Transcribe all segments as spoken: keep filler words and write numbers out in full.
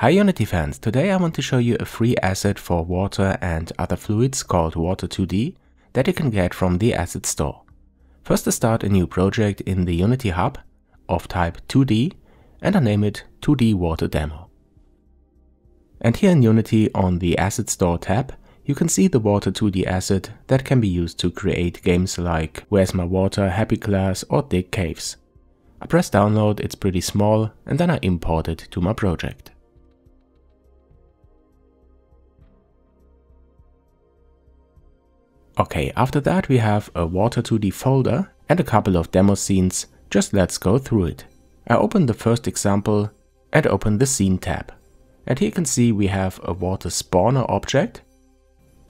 Hi Unity fans, today I want to show you a free asset for water and other fluids called Water two D that you can get from the Asset Store. First I start a new project in the Unity Hub of type two D and I name it two D Water Demo. And here in Unity on the Asset Store tab you can see the Water two D asset that can be used to create games like Where's My Water, Happy Glass or Dig Caves. I press download, it's pretty small, and then I import it to my project. Okay, after that we have a Water two D folder and a couple of demo scenes, just let's go through it. I open the first example and open the scene tab. And here you can see we have a water spawner object.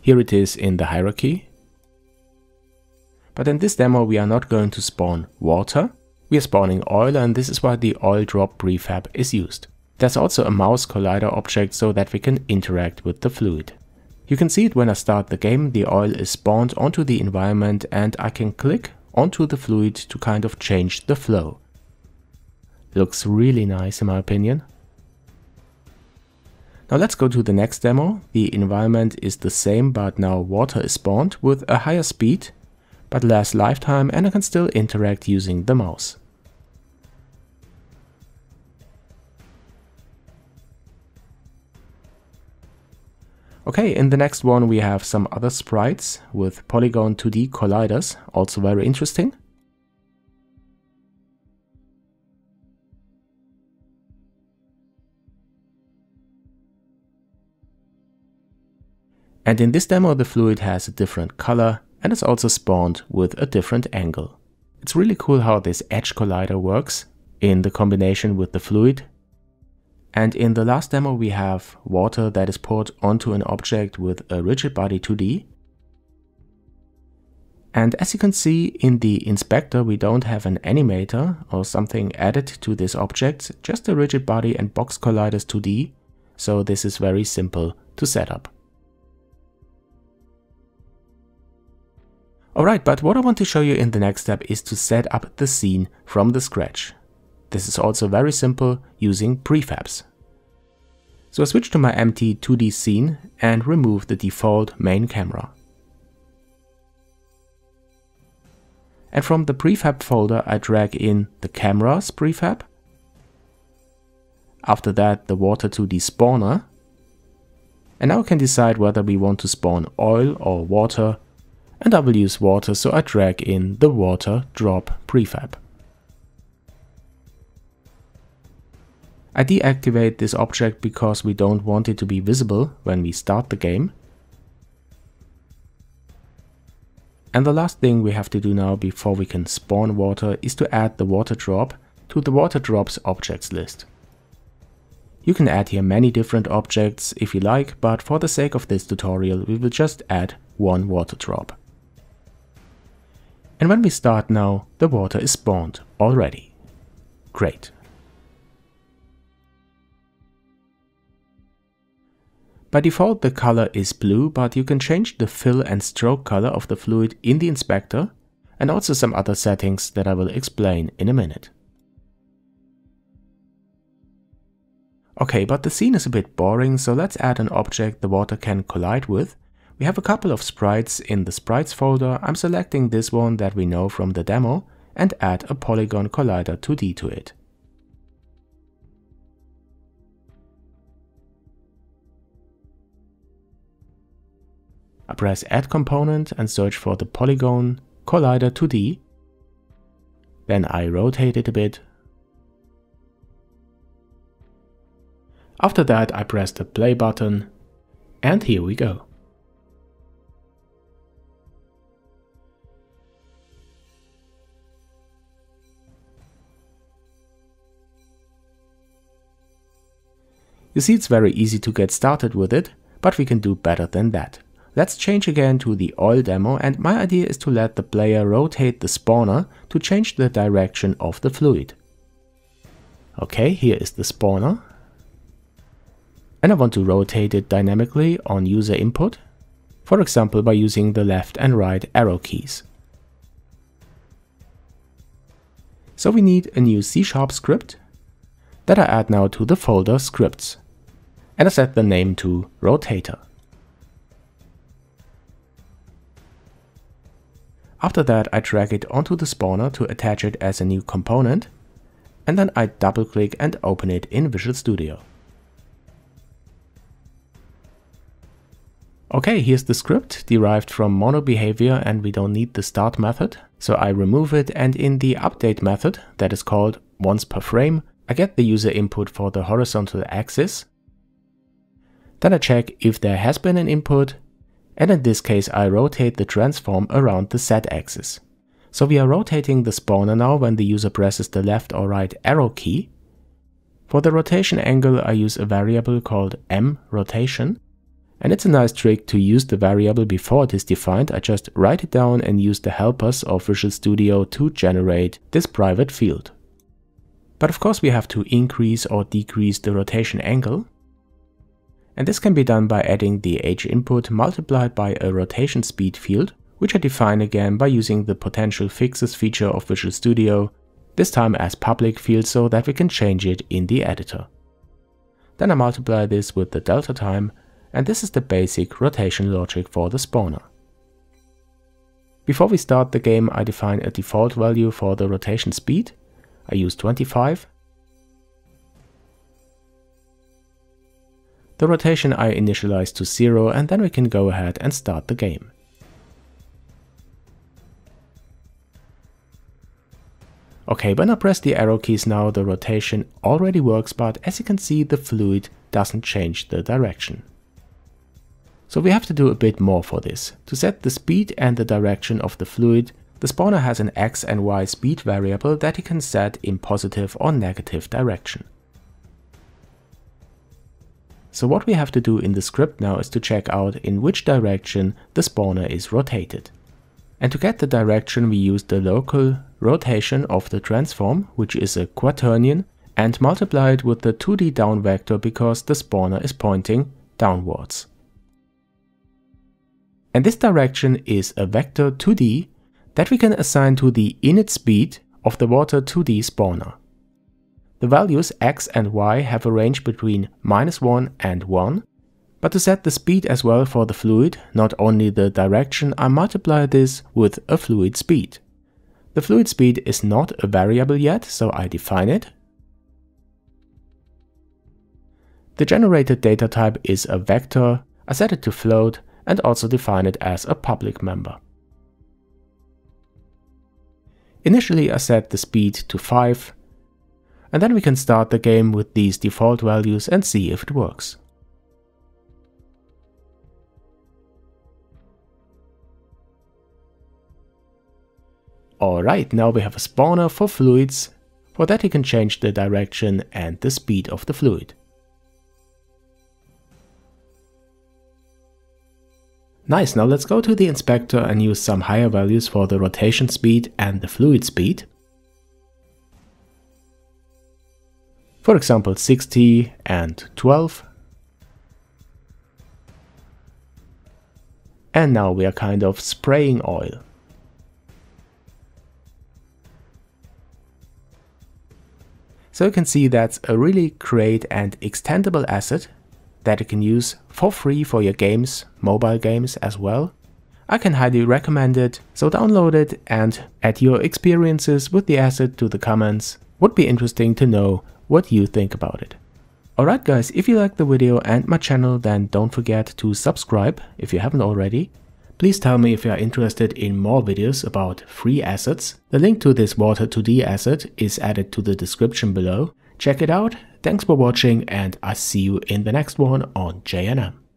Here it is in the hierarchy. But in this demo we are not going to spawn water, we are spawning oil, and this is why the oil drop prefab is used. There's also a mouse collider object so that we can interact with the fluid. You can see it when I start the game, the oil is spawned onto the environment and I can click onto the fluid to kind of change the flow. Looks really nice in my opinion. Now let's go to the next demo. The environment is the same, but now water is spawned with a higher speed but less lifetime, and I can still interact using the mouse. Okay, in the next one we have some other sprites with Polygon two D colliders, also very interesting. And in this demo the fluid has a different color and is also spawned with a different angle. It's really cool how this edge collider works in the combination with the fluid. And in the last demo we have water that is poured onto an object with a rigid body two D. And as you can see in the inspector we don't have an animator or something added to this object, just a rigid body and box colliders two D, so this is very simple to set up. Alright, but what I want to show you in the next step is to set up the scene from the scratch. This is also very simple using prefabs. So I switch to my empty two D scene and remove the default main camera. And from the prefab folder I drag in the cameras prefab. After that the Water two D spawner. And now I can decide whether we want to spawn oil or water, and I will use water, so I drag in the water drop prefab. I deactivate this object because we don't want it to be visible when we start the game. And the last thing we have to do now before we can spawn water is to add the water drop to the water drops objects list. You can add here many different objects if you like, but for the sake of this tutorial we will just add one water drop. And when we start now, the water is spawned already. Great. By default the color is blue, but you can change the fill and stroke color of the fluid in the inspector, and also some other settings that I will explain in a minute. Okay, but the scene is a bit boring, so let's add an object the water can collide with. We have a couple of sprites in the sprites folder. I'm selecting this one that we know from the demo and add a Polygon Collider two D to it. I press add component and search for the Polygon Collider two D, then I rotate it a bit. After that I press the play button and here we go. You see, it's very easy to get started with it, but we can do better than that. Let's change again to the oil demo, and my idea is to let the player rotate the spawner to change the direction of the fluid. Okay, here is the spawner. And I want to rotate it dynamically on user input, for example by using the left and right arrow keys. So we need a new C sharp script that I add now to the folder scripts. and I set the name to Rotator. After that, I drag it onto the spawner to attach it as a new component, and then I double click and open it in Visual Studio. Okay, here's the script derived from MonoBehavior, and we don't need the start method, so I remove it, and in the update method, that is called once per frame, I get the user input for the horizontal axis. Then I check if there has been an input, and in this case I rotate the transform around the Z axis. So we are rotating the spawner now when the user presses the left or right arrow key. For the rotation angle I use a variable called mRotation, and it's a nice trick to use the variable before it is defined. I just write it down and use the helpers of Visual Studio to generate this private field. But of course we have to increase or decrease the rotation angle. And this can be done by adding the H input multiplied by a rotation speed field, which I define again by using the potential fixes feature of Visual Studio, this time as public field so that we can change it in the editor. Then I multiply this with the delta time, and this is the basic rotation logic for the spawner. Before we start the game, I define a default value for the rotation speed. I use twenty-five. The rotation I initialize to zero, and then we can go ahead and start the game. Okay, when I press the arrow keys now, the rotation already works, but as you can see, the fluid doesn't change the direction. So we have to do a bit more for this. To set the speed and the direction of the fluid, the spawner has an X and Y speed variable that you can set in positive or negative direction. So what we have to do in the script now is to check out in which direction the spawner is rotated. And to get the direction we use the local rotation of the transform, which is a quaternion, and multiply it with the two D down vector because the spawner is pointing downwards. And this direction is a vector two D that we can assign to the init speed of the Water two D spawner. The values X and Y have a range between minus one and one, but to set the speed as well for the fluid, not only the direction, I multiply this with a fluid speed. The fluid speed is not a variable yet, so I define it. The generated data type is a vector. I set it to float and also define it as a public member. Initially I set the speed to five. And then we can start the game with these default values and see if it works. Alright, now we have a spawner for fluids. For that you can change the direction and the speed of the fluid. Nice, now let's go to the inspector and use some higher values for the rotation speed and the fluid speed. For example, sixty and twelve. And now we are kind of spraying oil. So you can see that's a really great and extendable asset that you can use for free for your games, mobile games as well. I can highly recommend it, so download it and add your experiences with the asset to the comments. Would be interesting to know what you think about it. Alright guys, if you liked the video and my channel, then don't forget to subscribe if you haven't already. Please tell me if you are interested in more videos about free assets. The link to this Water two D asset is added to the description below. Check it out. Thanks for watching, and I see you in the next one on J N M.